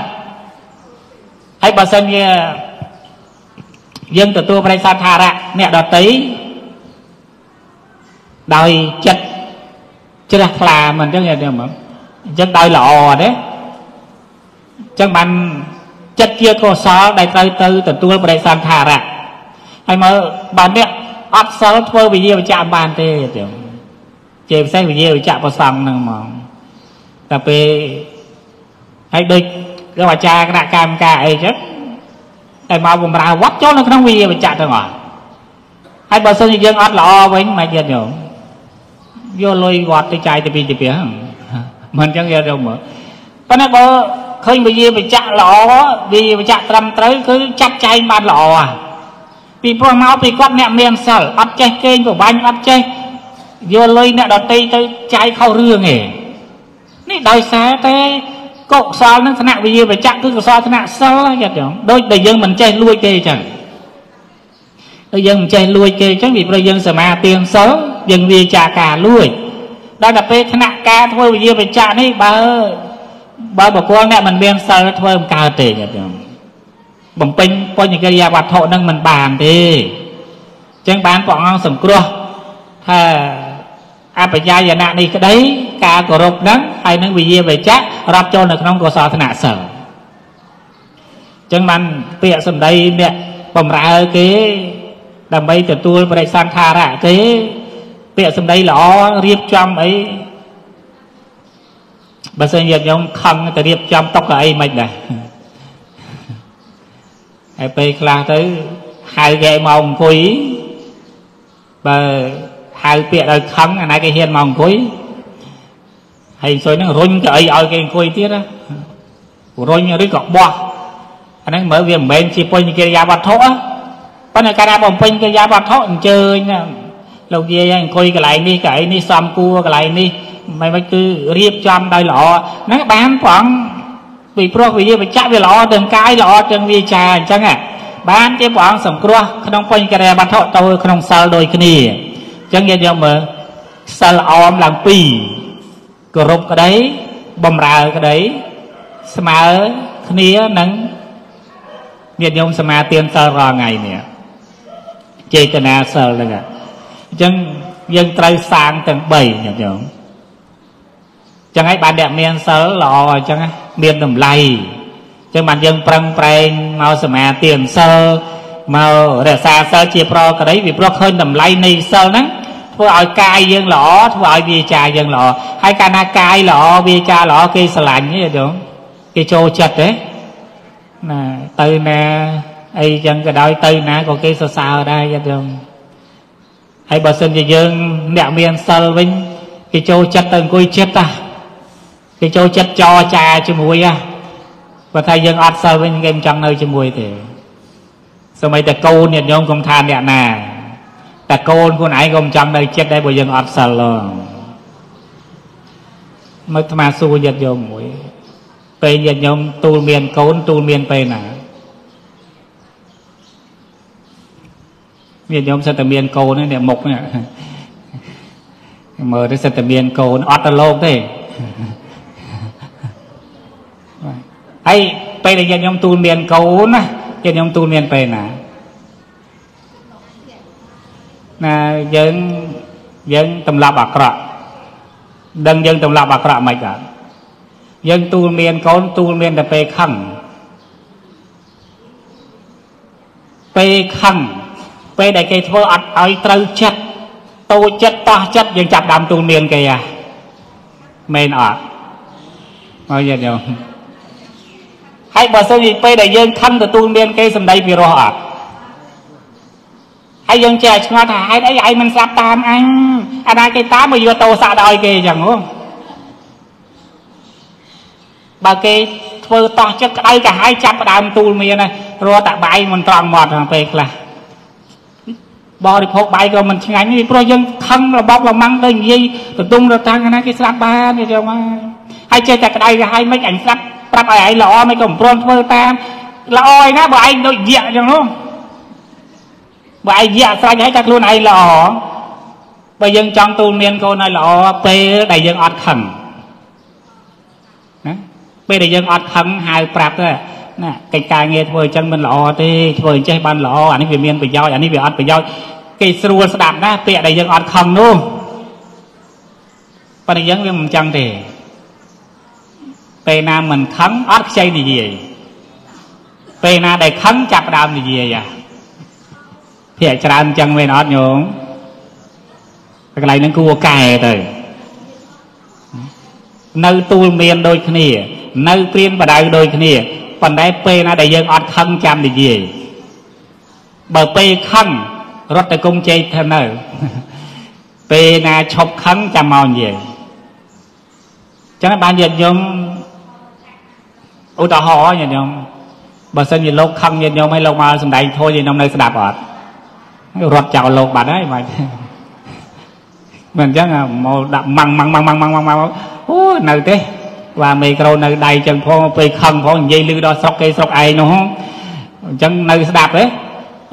ไอ้บริษัทเนี่ยยังแต่ตัวบริษัทธาระเนี่ยดอตีดอยจัดจะได้คลามันจังเนี่ยเดี๋ยวมั้งจัดดอยหล่อเด้จังมันจัดเกี่ยวกับสารได้เตยเตยแต่ตัวบริษัทธาระไอ้เมื่อบ้านเนี้ยอัดสารทั่วไปเยี่ยมจ่าบ้านเต้เดี๋ยวเจ็บแสบไปเยี่ยมจ่าประสังนังมองแต่ไปให้เด็กก็ว่าจ่ากระกามกาไอ้จัดไอ้มาบุญราวัดโจ้นั่งนั่งวิเยี่ยมจ่าทั้งหมดไอ้บริษัทยังอัดหล่อไว้ไม่เย็นเดี๋ยวโยนลอยกอดตีใจตีปีตีเปียมันจังเย็นเดี๋ยวเหมือนตอนนั้นก็เคยไปเยี่ยไปจับหล่อดีไปจับตรำเตยคือจับใจมาหล่อปีพวกเมาปีก๊อตเนี่ยเมียนเซลอัดใจเก่งกว่าบ้านอัดใจโยนเลยเนี่ยดอตีใจเข้าเรื่องเองนี่ได้แสเตะกบซอนนั่งถนัดไปเยี่ยไปจับคือกบซอนถนัดเซลอย่างเดียวโดยแต่ยังมันใจลุยเกยจังโดยยังมันใจลุยเกยจังบีบโดยยังสมาเตียงเซลยังวีจากาลุยได้แต่ไปถนัดกาถ้วยไปเยี่ยไปจับนี่เบอร์บาบอกว่าเนี่ยมันเบียนเซอร์ทเวอร์กาเตะอย่างเดียวบ่มเป็นปนอย่างกิริยาวัตถุนั่งมันบานดีจังบานปองสังกรัวถ้าอาปัญญาญาณนี่ก็ได้กากรบนั้นไอ้นั่งวิเยไปจักรับโจรในขนมกศธนาเสร์จังมันเปียสมได้เนี่ยบ่มราเก๋ดำไปแต่ตัวบริษัทธาระเก๋เปียสมได้หล่อเรียบจำไอ้บางส่วนอย่างยงคังแต่เรียบจำตกไอ้ไม่ได้ไอ้ไปคลาเตอร์หายแก่มองคุยบางหายเปียกไอ้คังอันไหนก็เห็นมองคุยไอ้ส่วนนั้นรุนกับไอ้เอาแก่คุยที่นะ rồi như đấy gọt bò anh ấy mở việc mình chỉ quên cái giá bạc thọ có này cái nào bồng quên cái giá bạc thọ chơi nè lâu kia anh coi cái này xăm cua cái này đi mày mày cứ riêng chăm đôi lọ nó bán khoảng vì pro vì vậy chắc về lọ từng cái lọ từng vi trà chẳng à bán cái khoảng sầm cua không quên cái giá bạc thọ tôi không sao đôi cái này chẳng nghe nhau mà sao om làm pì cờ rộp cái đấy bầm rà cái đấy xem ở cái này nắng nhiệt nhôm xem mà tiền sao rò ngày nè chơi cái nào sao là cả chẳng dân trai sang tầng 7 nhiệt nhôm chẳng ấy bạn đẹp miền sao lò chẳng ấy miền đồng lầy chẳng bạn dân prang prang mau xem mà tiền sao mau để xa sao chia pro cái đấy vì pro hơn đồng lầy này sao nắng thôi ở cai dân lọ thôi ở bia trà dân lọ hai cái na cai lọ bia trà lọ kia sờ lạnh như vậy được cái trâu chật đấy nè từ nè ai chẳng cái đôi từ nè còn cái sờ sờ đây vậy được hay bà sinh thì dân đẹp miền sờ vinh cái trâu chật từng côi chết ta cái trâu chật cho trà cho muối à và thay dân ăn sờ vinh game chẳng nơi cho muối thì sao mấy cái câu nhiệt nhôm công than đẹp nèแต่โกนคนไหนก็จำได้เช็ดได้บ่ยังอัดสลองมาทมาสู้ยัดยมหวยไปยัดยมตูเมียนโกนตูเมียนไปหนาเมียนยมสัตเมียนโกนนี่เนี่ยหมกเนี่ยเมื่อได้สัตเมียนโกนอัดตะโลกได้ไอ้ไปเลยยัดยมตูเมียนโกนนะยัดยมตูเมียนไปหนาdân dân tầm lạp bạc rạ đừng dân tầm lạp bạc rạ mày cả dân tu miền con tu miền là pe khăng pe đại cây thưa ăn ai trâu chết tô chết ta chết dân chặt đám tu miền kìa men à nói vậy nhiều hay bà sao gì pe đại dân khăng từ tu miền cây sầm đây vì rồi àไอ้ยังแจกงอถ่ายได้ไอ้มันซับตามอันอะไรกินตามมาอยู่โตสะดอยเกย์อย่างงูบางเกย์เพื่อต่อจะไอ้กับไอ้จับดามตูมีนะรัวตะใบมันตรองหมดไปละบริโภคใบก็มันไงนี่เพราะยังคังระบอบระมังได้ยี่ตุ่มระตังนะกินซับบ้านเนี่ยจะมาไอ้เจแต่ไอ้กับไอ้ไม่แข่งซับปรับไอ้หล่อไม่ก็มปรนเพื่อตามละอ้อยนะบ่ไอ้โดยเยอะอย่างงูบ่ไอ้เยอะใส่ให้กับลูกไอ้หล่อไปยังจองตูเมียนโกนไอ้หล่อไปได้ยังอัดขังนะไปได้ยังอัดขังหายปรับเลยนะการเงี้ยเวอร์จังมันหล่อที่เวอร์จังบ้านหล่ออันนี้เป็นเมียนไปย่อยอันนี้เป็นอัดไปย่อยไอ้สรัวสดับนะเตะได้ยังอัดขังนู่นไปได้ยังเป็นจังเตะไปนาเหมือนขังอัดใจนี่ยี่ไปนาได้ขังจับดามนี่ยี่อะเพียจรานจังเวนอดโยงอะไรนั่นกูไก่เลยในตูเมียนโดยขณีในเปลี่ยนประดายโดยขณีปันได้เปย์นะได้ยังอดขังจำได้ยีเบอร์เปย์ขังรถตะกงเจเทนเนอร์เปย์นะชอบขังจำมองยีจังนั้นบางอย่างยมอุตหะอย่างยมบางส่วนยีโลกขังอย่างยมให้ลงมาสมัยโทยนำในสดับอดรถเจ้าโลกบาดได้ไหมเหมือนจังมอดับมังโอ้หนึ่งเต้ว่าเมกเราหนึ่งใดจังพอไปขังพอยีลือดอสกเกสกไอเนาะจังหนึ่งสดับเลย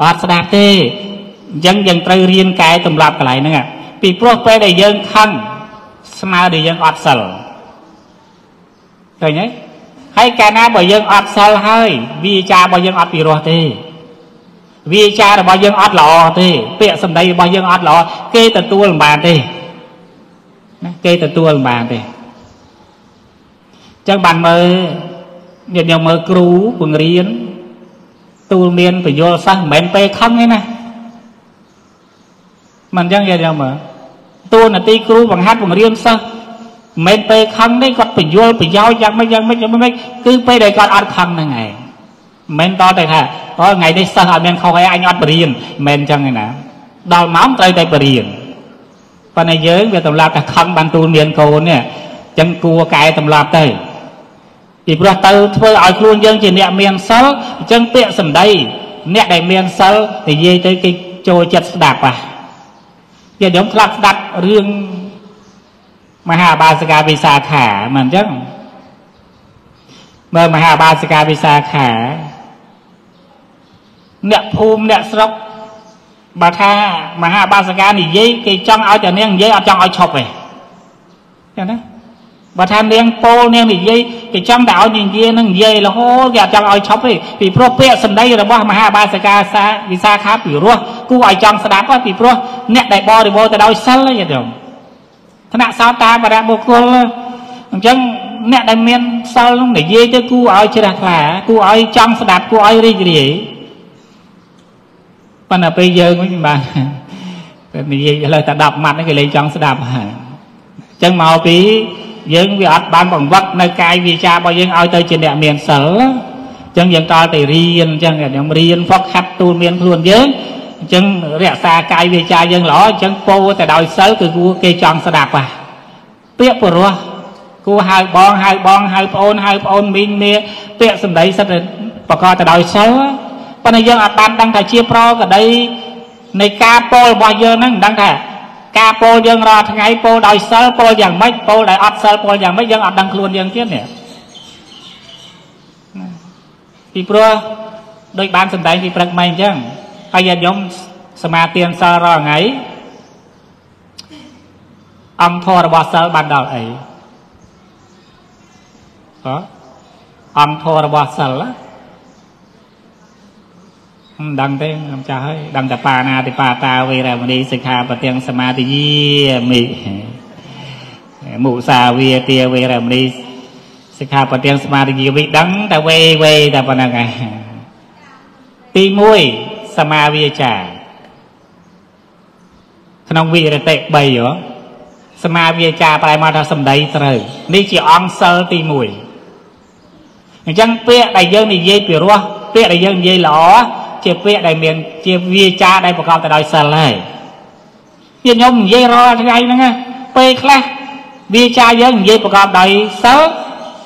อดสดับเต้ยังตรเรียนกายตำรับอะไรนั่งอ่ะปีพวกไปได้ยังขังสมาได้ยังอดสลเคยไหมให้การน่าบ่ยังอดสลให้วิจาบ่ยังอดปีรอเต้วิชาเราบอกยังอัดหล่อทีเปียสมได้บอกยังอัดหล่อเกยแต่ตัวลำบากทีเกยแต่ตัวลำบากทีจังบันมือเดี๋ยวมือครูปุ่งเรียนตัวเรียนไปโยนซะเหม็นไปข้างนี่นะมันจังยังยังมือตัวน่ะตีครูบังฮัดปุ่งเรียนซะเหม็นไปข้างนี่ก็ไปโยนไปยาวยังไม่คือไปได้ก่อนอัดข้างนั่งไงเหม็นต่อแต่ค่ะเพราะไงได้สหเมนเขาให้อันอัดปรีนเมนจังไงนะดาวน้ำใจใจปรีนภายในเยอะเวลาตำราแต่ขังบรรทุนเรียนโกเนี่ยจังกลัวกายตำราใจ Thì bà tao thôi áo khuôn dân chỉ nẹ miền sâu chân tiện sầm đây. Nẹ đầy miền sâu thì dây tới cái chỗ chật đạp à. Giờ giống thật đặt riêng mà hà bà sẽ gà bị xa khả mà chắc. Mà hà bà sẽ gà bị xa khả. Nẹ phùm nẹ sốc. Bà tha mà hà bà sẽ gà này dây cái chân áo chẳng nên dây áo chân áo chọc này. Chẳng đó. Bà thang đen pô nè thì dây cái trăng đạo nhìn kia nó dây là hố gạt trăng ao chóc ấy vì pro pe sân đây là bao mà hai ba sa xa vì xa khá bự luôn cứ ai trăng sa đáp quá vì pro nẹt đại bo thì bo ta đau sân đấy vậy được thằng nào sao ta mà ra bồ côn chẳng nẹt đại men sao lúc này dây cho cứ ai chơi đặt là cứ ai trăng sa đáp cứ ai đi gì còn là bây giờ của mình bà mình dây lời ta đập mặt nó cái lấy trăng sa đáp chẳng màu tí dân vì ắt ban bằng vật nơi cai vì cha bao dân ao tới trên đệm miền sở chân dân to thì riêng chân là nhóm riêng phật khách tu miền luôn dân chân rẻ xa cai vì cha dân lõ chân cô tại đòi sớ từ cô cây tròn sa đạp à tiếc vừa rồi cô hai bon minh mía tiếc sầm đấy sắp đến bà con tại đòi sớ còn này dân ắt ban đang thải chia pro ở đây này ca po bao dân nó đang thải ca pô dân ra thằng ấy pô đòi sơ pô dàn mấy pô lại ọt sơ pô dàn mấy dân ọt đăng luôn dân chết nè vì pro đôi ban sầm đại vì bật mày chứ bây giờ giống sma tiền sơ ra ấy ông thua là bỏ sơ ban đầu ấy có ông thua là bỏ sơ đó đăng thế làm cha ấy đăng tập pa na thì pa ta về là mình đi sinh hà và tiếng samadhi mị mụ sa về tia về là mình đi sinh hà và tiếng samadhi bị đắng ta về về ta vào ngày ti mũi samadhi trả khăn ông vị là tệ bầy nữa samadhi trả tại mà ta sầm đầy trời đi chỉ on sơ ti mũi chẳng biết đại dương thì dây biểu luôn biết đại dương dây lỏ chia vía đại miền chia vía cha đại bậc cao tại đòi sờ này như nhom dây ro thế này nữa pe khla vía cha dân dây bậc cao đòi sớ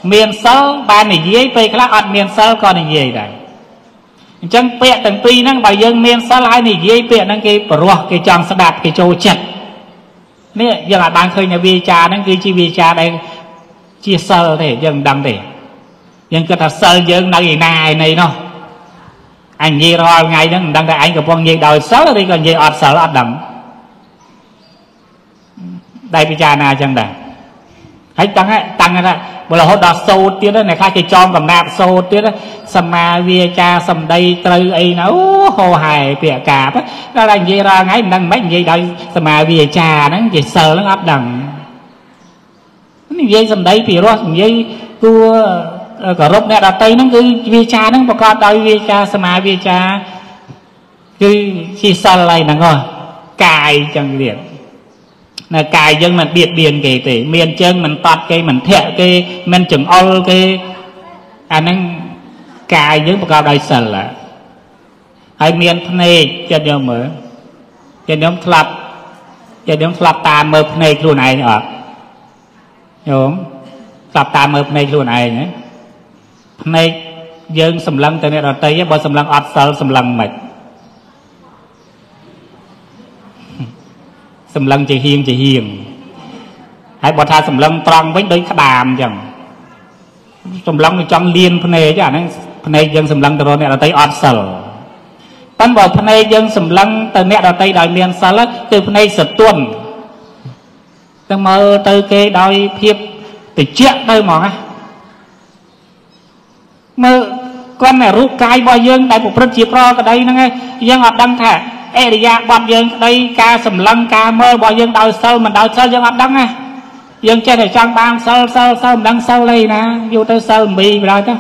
miền sớ ban này dây pe khla ăn miền sớ còn này dây này chẳng pe từng pi năng bài dân miền sớ lại này dây pe năng cái bờ ruột cái tròn sạt cái trâu chật nè giờ là ban khơi nhà vía cha năng cái chi vía cha đây chia sờ thể dân đăng thể dân cứ thật sờ dân này này nó anh nghe rồi ngay đó đang đại anh gặp con nghe đòi sớ đi còn nghe ọt sớ ọt đậm đây bây giờ nào chẳng đã hãy tăng ra bởi là hốt đọt sâu tiết đó này khai cái tròn còn nạp sâu tiết đó sầm ma vía cha sầm đây trừ ấy nó hồ hài bịa cạp đó là nghe ra ngay đang mấy nghe đòi sầm ma vía cha nó chỉ sớ nó ọt đậm nghe sầm đây thì đó nghe cua cả rốt nè đặt tay nó cứ vi cha nó bọc con đôi vi cha sma vi cha cứ chi sờ này nè ngồi cài chân liền là cài chân mình biệt biển kể tỉ miền chân mình tọt cây mình thẹn cây mình chừng ol cây anh nó cài những bọc con đôi sờ là hay miền này chân nhóm mở chân nhóm flap ta mờ này luôn này hả hiểu không flap ta mờ này luôn này nhé này dân sầm lăng từ này là tây bao sầm lăng ọt sờ sầm lăng mệt sầm lăng chỉ hiền hãy bỏ tha sầm lăng tròn với đấy đàm chẳng sầm lăng thì trong liên phần này chứ à này dân sầm lăng từ này là tây ọt sờ tân bảo phần này dân sầm lăng từ này là tây đòi miền sờ lắc từ phần này sập tuôn từ mơ từ cái đòi thiệp từ chuyện tới mỏ mơ con này rút cái bao dương đại bộ phận chỉ pro ở đây nè dân họ đăng thả area bao dương đây ca sầm lăng ca mơ bao dương đào sâu dân họ đăng nè dân chơi này trang bang sâu đăng sâu đây nè vô tới sâu bị rồi đó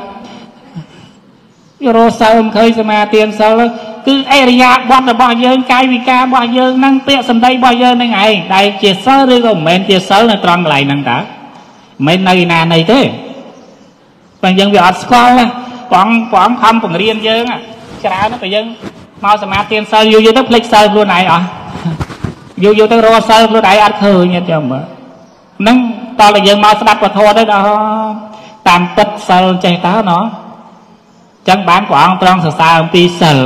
vô sâu khơi mà tiền sâu cứ area bao dương cái vì ca bao dương năng tiện sầm đây bao dương này ngày đây chia sâu đi còn men chia sâu là tròn lại năng đã men này nà này thế còn dân về ở school còn không còn riêng dân á cái đó nó phải dân mau xem tiền sơ vô tới flex sơ luôn này à vô tới ro sơ luôn đại ăn thừa nha chồng mà nắng to là dân mau sắp đặt và thua tới đó ตามติดเซลใจตาเนาะจังบ้านกว่างตรองศึกษาองปีเซล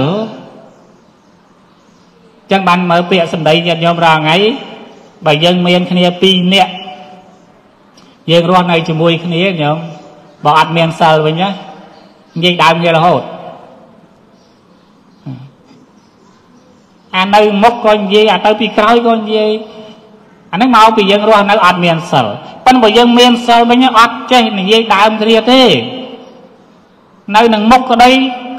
จังบ้านเมื่อเปียสมเด็จยันยมราไงใบยังเมียนขณีปีเนี่ยยังรอดในจมูกขณีเนี่ยบอกอัดเมียนเซลไปเนี้ยยังได้เมียละหดอันนั้นมกก้อนเย่อันนั้นปีกร้อยก้อนเย่อันนั้นเมาปียังรอดในอัดเมียนเซลปัญหายังเมียนเซลไปเนี้ยอัดใจหนึ่งยังได้เมียเท่ในหนังมกก็ได้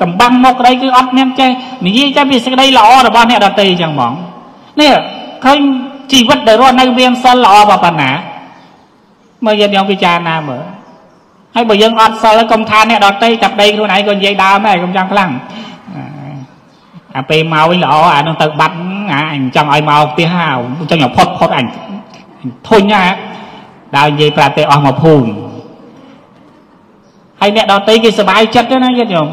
กำบังมกก็ได้คืออัดเมียนใจหนึ่งยังจะมีสักได้หล่อหรือบ้านเนี่ยดัตเตยจังหม่องเนี่ยเขาชีวิตเดือดร้อนในเมียนเซลหล่อแบบปัญหาเมื่อเย็นยองพิจารณาเหมือให้บ่ยังอัดเซลและกรมธารเนี่ยดัตเตยจับได้ตัวไหนก้อนเย่ได้ไหมกำจังคลั่งไปเมาอีหล่ออ่านตักบัตรอ่านจังไอเมาตีห้าวจังหยกพดอ่านทุนเนี่ยดาวยีปลาเตอออกมาพูนให้เนี่ยดาวตีกิสบายชัดด้วยนะยันยม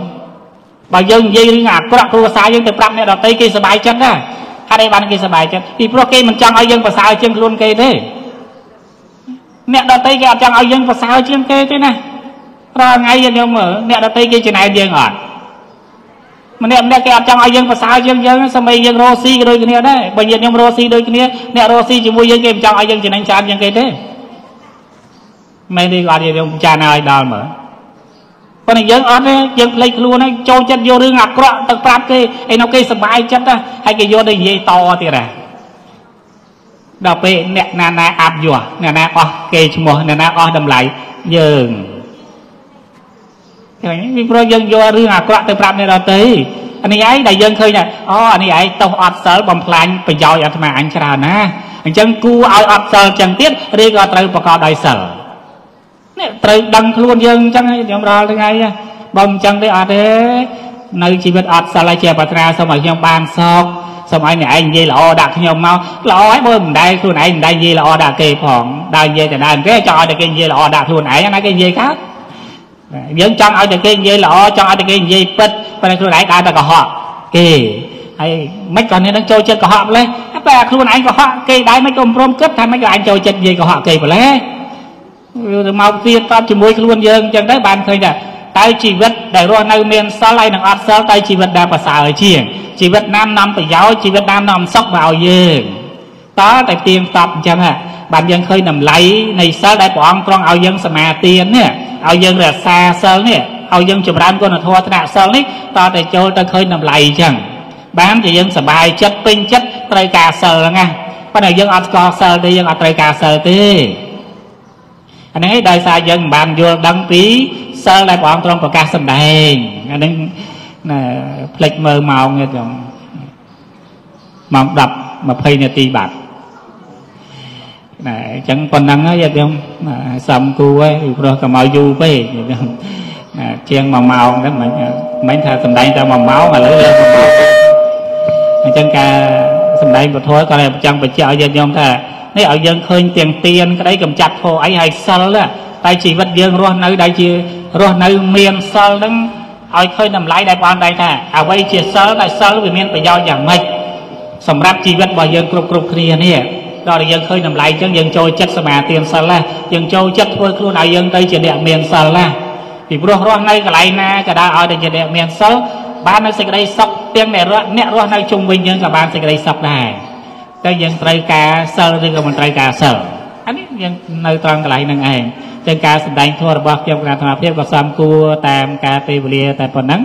บางยังยีงาดก็รักรู้ภาษายังแต่ปรับเนี่ยดาวตีกิสบายชัดนะถ้าได้บันกิสบายชัดอีพวกเกย์มันจังเอายังภาษาเชียงรุนเกย์ได้เนี่ยดาวตีกิจังเอายังภาษาเชียงเกย์ด้วยนะรอไงยันยมเนี่ยดาวตีกิจะไหนเดียงอ่อนมันเนี่ยแกจังเอายังภาษายังสมัยยังโรซีโดยกันเนี่ยได้บางยันยมโรซีโดยกันเนี่ยเนี่ยโรซีจิมวยยังเกย์จังเอายังจะไหนจานยังเกย์ได้ไม่ได้ก่อนจะจานายดาวเหมือนคนนี้ยังอ่อนเลยยังเล็กลัวนะโจจัดโยเรื่องอักขระตะปราดเลยไอ้นกเกย์สบายจัดนะให้เกย์โยได้เย่โตทีไรดาวเปะเนี่ยนาอับอยู่เนี่ยนาอ๋อเกย์ชิมวยเนี่ยนาอ๋อดำไหลยืงมีโปรยังโยเรื่องอักขระตะปราดเนี่ยเราตีอันนี้ไอ้ได้ยังเคยเนี่ยอ๋ออันนี้ไอ้ต้องอัดเสริมบำพลานไปย่อยอัตมาอันชรานะจังกูเอาอัดเสริมจังเตี้ยเรียกว่าตรายประกอบได้เสริมเนี่ยตรายดังคลุนยังจังไงยอมรอยังไงบ่มจังได้อัดเด้ในชีวิตอัดสลายเชียปัตนาสมัยยังบางซอกสมัยเนี่ยไอ้ยี่หล่อดักยอมเมาหล่อไอ้บ่มได้คลุนไอ้ได้ยี่หล่อดักเกยผ่องได้ยี่แต่ได้แค่จอได้เกยยี่หล่อดักคลุนไอ้นั่นไอ้ยี่ครับยังจังเอาแต่เกยยี่หล่อจังเอาแต่เกยยี่ปิดไปในคลุนไอ้ได้แต่ก็หอบเกยไอ้ไม่ก่อนเนี่ยต้องโจเจ็ดก็หอบเลยแต่คลุนไอ้ก็หอบเกยได้ไม่กลมร่มกึศทำไม่ก่อนไอ้โจเจ็ดยี่ก็หอบเกยไปเลยเมาเสียตอนจมูกล้วนเยิงจังได้บานเคยเนี่ยตายชีวิตได้รอดในเมียนสไลด์หนังอัดเซลตายชีวิตได้ภาษาเชียงชีวิตน้ำนำไปย้อยชีวิตน้ำนำซอกเบาเยิงต่อแต่เตียงตับจังฮะบานยังเคยนำไหลในเซลได้ปองตรองเอายังสมาเตียนเนี่ยเอายังเรือซาเซลเนี่ยเอายังจุบรานก็นทวัฒนาเซลนี่ต่อแต่โจตะเคยนำไหลจังบ้านจะยังสบายจัดเป็นจัดไตรกาเซลไงเพราะไหนยังอัดกอเซลได้ยังอัดไตรกาเซลตีอันนี้ได้สายยังบางโยดังปีเซอร์ไลน์บอกตรงกับการแสดงอันนี้เพลงเมื่อเมาเงี้ยอย่างมองดับมาเพลงเนี่ยตีบัตรจังคนนั้นเนี่ยอย่างสามกูไว้เราก็มาอยู่ไปเชียงมาเมาแล้วเหมือนไม่ถ้าแสดงจะมาเมาอะไรจังการแสดงบทโทษก็เลยจังไปเจอยังยอมถ้านี่เอายังเคยเตียงเตียนก็ได้กำจัดโผไอ้ไฮเซลละตายชีวิตยังรอดในได้ชีรอดในเมียนเซลนั้นเอาเคยนำไหลได้ความได้แท้เอาไว้เชียเซลได้เซลไปเมียนไปย่ออย่างไม่สำหรับชีวิตบ่ยังกรุบเคลียนี่เรายังเคยนำไหลจังยังโจจัดสมาเตียนเซลละยังโจจัดเพื่อครูนายยังได้เชียเดียเมียนเซลละปีบรอดในก็ไหลนะก็ได้เอาได้เชียเดียเมียนเซลบ้านนั้นสิ่งใดซับเตียงเนี่ยรอดในจุ่มวิญญาณกับบ้านสิ่งใดซับได้แต่ยังไตรกาเซลหรือกับมันไตรกาเซลอันนี้ยังในตอนไหลนั่งเองแต่การแสดงทั่วระบบเกี่ยวกับธรรมเพียบกับซ้ำกูตามการไปบริเวณแต่ปนนั้น